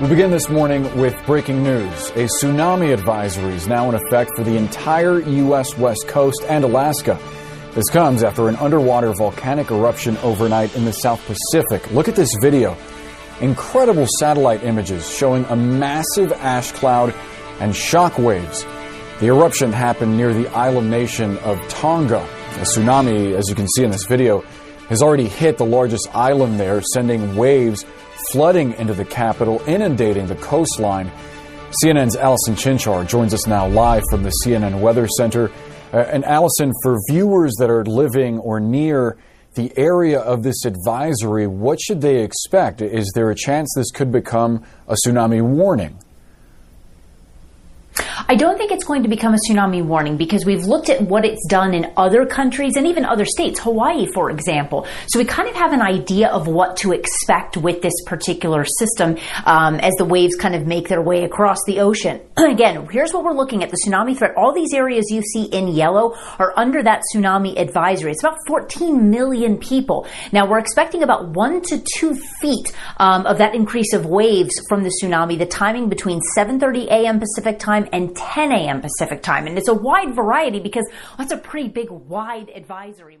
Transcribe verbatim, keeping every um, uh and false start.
We begin this morning with breaking news. A tsunami advisory is now in effect for the entire U S West Coast and Alaska. This comes after an underwater volcanic eruption overnight in the South Pacific. Look at this video. Incredible satellite images showing a massive ash cloud and shock waves. The eruption happened near the island nation of Tonga. A tsunami, as you can see in this video, has already hit the largest island there, sending waves flooding into the capital, inundating the coastline. C N N's Allison Chinchar joins us now live from the C N N Weather Center. Uh, and Allison, for viewers that are living or near the area of this advisory, what should they expect? Is there a chance this could become a tsunami warning? I don't think it's going to become a tsunami warning because we've looked at what it's done in other countries and even other states, Hawaii, for example. So we kind of have an idea of what to expect with this particular system um, as the waves kind of make their way across the ocean. Again, here's what we're looking at. The tsunami threat, all these areas you see in yellow are under that tsunami advisory. It's about fourteen million people. Now, we're expecting about one to two feet um, of that increase of waves from the tsunami, the timing between seven thirty a m Pacific time and ten a m Pacific time. And it's a wide variety because that's a pretty big, wide advisory.